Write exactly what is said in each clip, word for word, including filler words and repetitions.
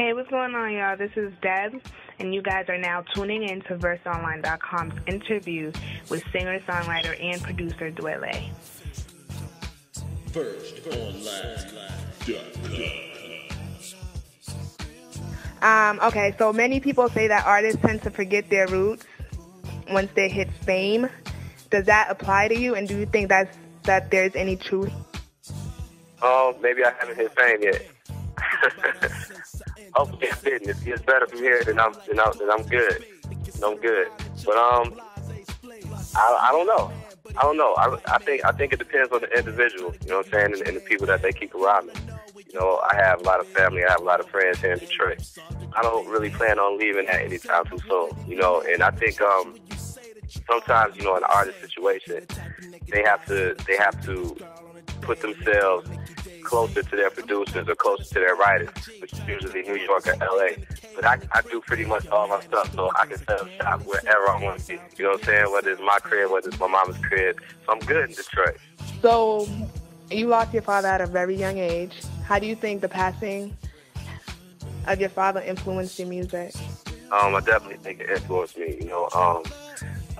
Hey, what's going on, y'all? This is Deb, and you guys are now tuning in to verse online dot com's interview with singer, songwriter, and producer Dwele. verse online dot com. Um, okay, so many people say that artists tend to forget their roots once they hit fame. Does that apply to you, and do you think that's, that there's any truth? Oh, maybe I haven't hit fame yet. Hopefully I didn't. If it gets better from here, then I'm, then I'm, then I'm good. Then I'm good. But um, I, I don't know. I don't know. I, I think I think it depends on the individual. You know what I'm saying, and, and the people that they keep around me. You know, I have a lot of family. I have a lot of friends here in Detroit. I don't really plan on leaving at any time too soon. You know, and I think um, sometimes you know, in an artist situation, they have to they have to put themselves closer to their producers or closer to their writers, which is usually New York or L A. But I, I do pretty much all my stuff, so I can set up shop wherever I want to be. You know what I'm saying? Whether it's my crib, whether it's my mama's crib. So I'm good in Detroit. So you lost your father at a very young age. How do you think the passing of your father influenced your music? Um, I definitely think it influenced me. You know, um,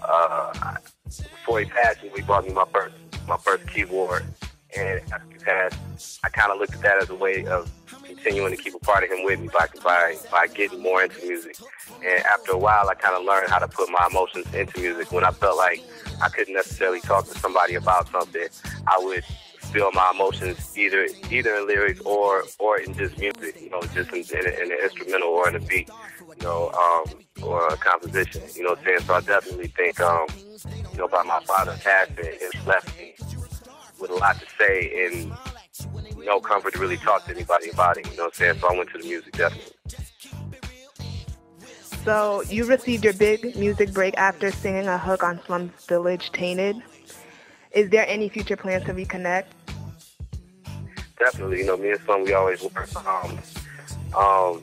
uh, before he passed, he bought me my first, my first keyboard. And after he passed, I kind of looked at that as a way of continuing to keep a part of him with me by, by, by getting more into music. And after a while, I kind of learned how to put my emotions into music. When I felt like I couldn't necessarily talk to somebody about something, I would feel my emotions either either in lyrics or or in just music, you know, just in, in, in an instrumental or in a beat, you know, um, or a composition, you know what I'm saying? So I definitely think, um, you know, by my father passing, it left me with a lot to say and no comfort to really talk to anybody about it, you know what I'm saying? So I went to the music, definitely. So you received your big music break after singing a hook on Slum's Village, Tainted. Is there any future plans to reconnect? Definitely, you know, me and Slum, we always work. Um, um,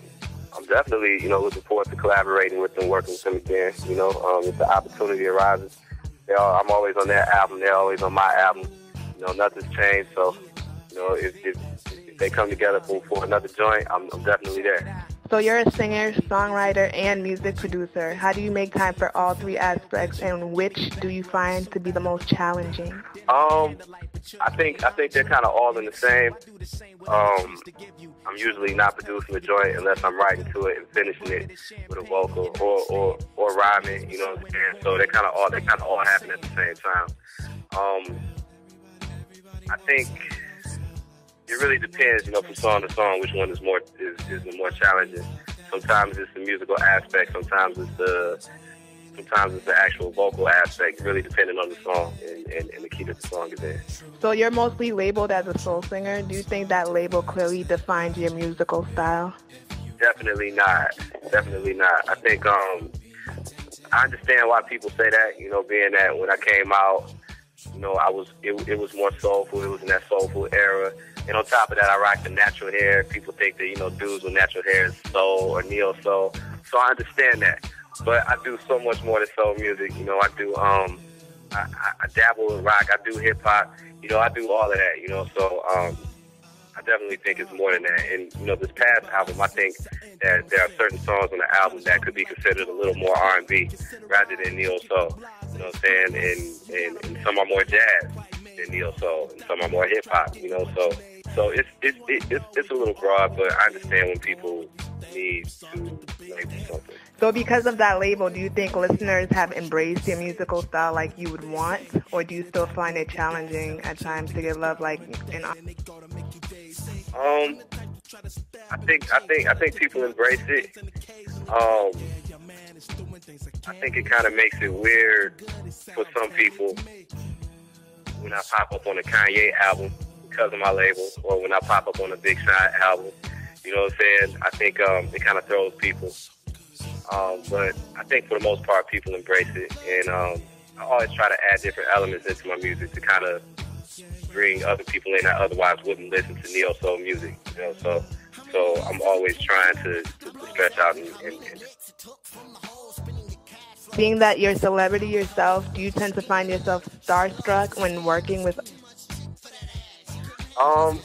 I'm definitely, you know, looking forward to collaborating with them, working with them again, you know, um, if the opportunity arises. They all, I'm always on their album, they're always on my album. You know, nothing's changed, so, you know, if, if, if they come together for, for another joint, I'm, I'm definitely there. So you're a singer, songwriter, and music producer. How do you make time for all three aspects, and which do you find to be the most challenging? Um, I think I think they're kind of all in the same. Um, I'm usually not producing a joint unless I'm writing to it and finishing it with a vocal or or, or rhyming, you know what I'm saying? So they kind of all, they kind of all happen at the same time. Um... I think it really depends, you know, from song to song, which one is more is, is the more challenging. Sometimes it's the musical aspect, sometimes it's the sometimes it's the actual vocal aspect, really depending on the song and, and, and the key that the song is in. So you're mostly labeled as a soul singer. Do you think that label clearly defines your musical style? Definitely not. Definitely not. I think um, I understand why people say that, you know, being that when I came out, you know, I was it, it was more soulful. It was in that soulful era, and on top of that, I rocked the natural hair. People think that, you know, dudes with natural hair is soul or neo soul. So I understand that, but I do so much more than soul music. You know, I do um, I, I, I dabble in rock. I do hip hop. You know, I do all of that. You know, so um, I definitely think it's more than that. And you know, this past album, I think that there are certain songs on the album that could be considered a little more R and B rather than neo soul. You know what I'm saying? And, and, and some are more jazz than neo soul, and some are more hip hop. You know, so so it's it's it's it's a little broad, but I understand when people need to label something. So because of that label, do you think listeners have embraced your musical style like you would want, or do you still find it challenging at times to give love like an? Um, I think I think I think people embrace it. Um. I think it kind of makes it weird for some people when I pop up on a Kanye album because of my label, or when I pop up on a Big Sean album. You know what I'm saying? I think um, it kind of throws people. Um, but I think for the most part, people embrace it. And um, I always try to add different elements into my music to kind of bring other people in that otherwise wouldn't listen to neo soul music. You know, so so I'm always trying to, to, to stretch out and. and, and Being that you're a celebrity yourself, do you tend to find yourself starstruck when working with? Um,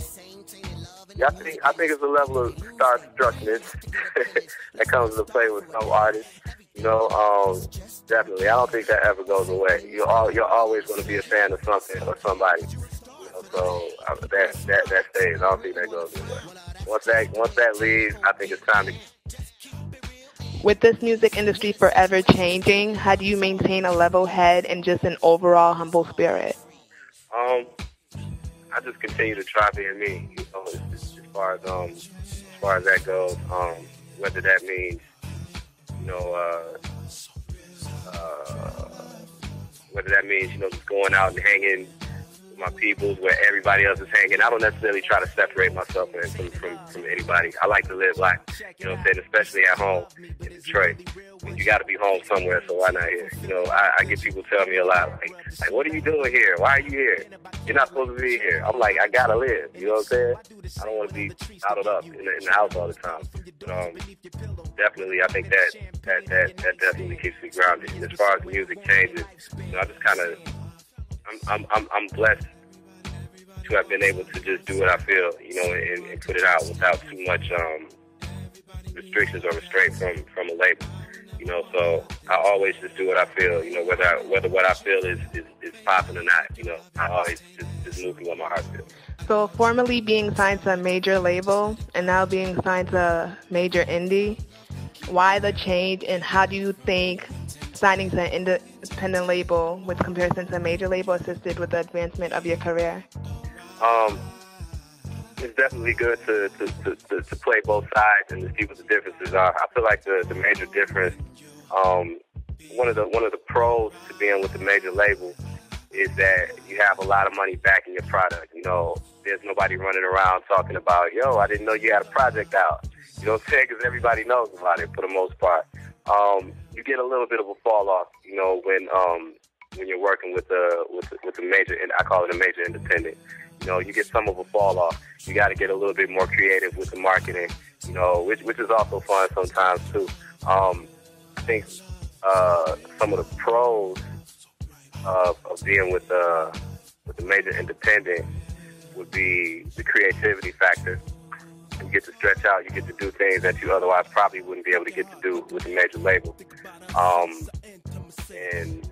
I think I think it's a level of starstruckness that comes to play with some artists. You know, um, definitely. I don't think that ever goes away. You're all, you're always going to be a fan of something or somebody. You know, so uh, that that that stays. I don't think that goes away. Once that once that leaves, I think it's time to. With this music industry forever changing, how do you maintain a level head and just an overall humble spirit? Um, I just continue to try being me. You know, it's, it's, as far as um, as far as that goes, um, whether that means, you know, uh, uh, whether that means, you know, just going out and hanging with my people where everybody else is hanging. I don't necessarily try to separate myself from from, from anybody. I like to live life, you know what I'm saying, especially at home in Detroit. You got to be home somewhere, so why not here? You know, I, I get people telling me a lot, like, like, what are you doing here? Why are you here? You're not supposed to be here. I'm like, I got to live, you know what I'm saying? I don't want to be bottled up in the, in the house all the time. But, um, definitely, I think that that, that that definitely keeps me grounded. And as far as music changes, you know, I just kind of, I'm, I'm, I'm blessed to have been able to just do what I feel, you know, and, and put it out without too much um, restrictions or restraint from, from a label. You know, so I always just do what I feel, you know, whether I, whether what I feel is, is, is popping or not, you know, I always just, just move through what my heart feels. So formerly being signed to a major label and now being signed to a major indie, why the change and how do you think signing to an independent label with comparison to a major label assisted with the advancement of your career? Um, It's definitely good to, to, to, to, to play both sides and to see what the differences are. I feel like the, the major difference, um, one of the one of the pros to being with the major label is that you have a lot of money backing your product. You know, there's nobody running around talking about, yo, I didn't know you had a project out. You know what I'm saying? Because everybody knows about it for the most part. Um, you get a little bit of a fall off, you know, when um, when you're working with a with a, with a major, and I call it a major independent. You know, you get some of a fall off. You got to get a little bit more creative with the marketing, you know, which which is also fun sometimes too. Um, I think uh, some of the pros of, of being with uh, with the major independent would be the creativity factor. You get to stretch out. You get to do things that you otherwise probably wouldn't be able to get to do with the major label. Um, and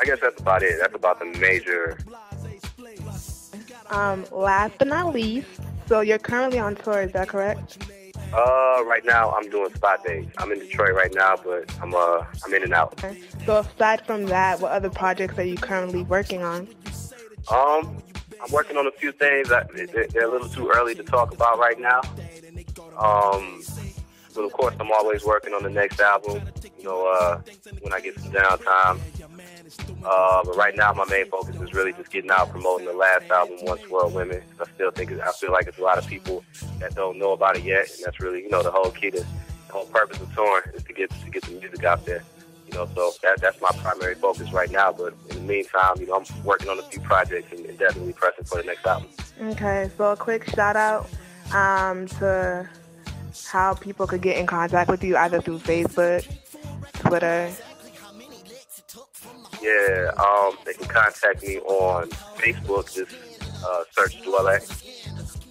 I guess that's about it. That's about the major. Um, last but not least, so you're currently on tour, is that correct? Uh, right now I'm doing spot days. I'm in Detroit right now, but I'm uh I'm in and out. Okay. So aside from that, what other projects are you currently working on? Um, I'm working on a few things. I, they're, they're a little too early to talk about right now. Um, but of course I'm always working on the next album. You know, uh, when I get some downtime. Uh, but right now, my main focus is really just getting out, promoting the last album, One World Women. I still think, I feel like it's a lot of people that don't know about it yet, and that's really, you know, the whole key to, the whole purpose of touring is to get to get the music out there. You know, so that that's my primary focus right now. But in the meantime, you know, I'm working on a few projects and, and definitely pressing for the next album. Okay, so a quick shout out um, to how people could get in contact with you, either through Facebook, Twitter. Yeah, um, they can contact me on Facebook, just uh, search Dwele.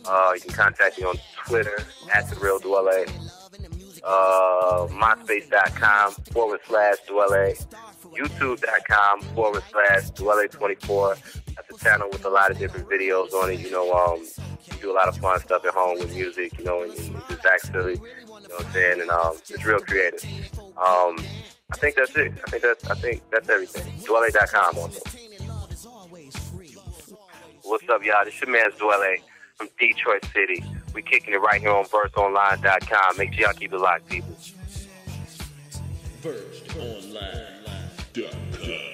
Uh, you can contact me on Twitter, at The Real Dwele. Uh, MySpace.com forward slash Dwele. YouTube.com forward slash Dwele24. That's a channel with a lot of different videos on it. You know, um, you do a lot of fun stuff at home with music, you know, and, and just actually, you know what I'm saying? And um, it's real creative. Um... I think that's it. I think that's, I think that's everything. Dwele dot com on there. What's up, y'all? This your man's Dwele from Detroit City. We're kicking it right here on verse online dot com. Make sure y'all keep it locked, people. verse online dot com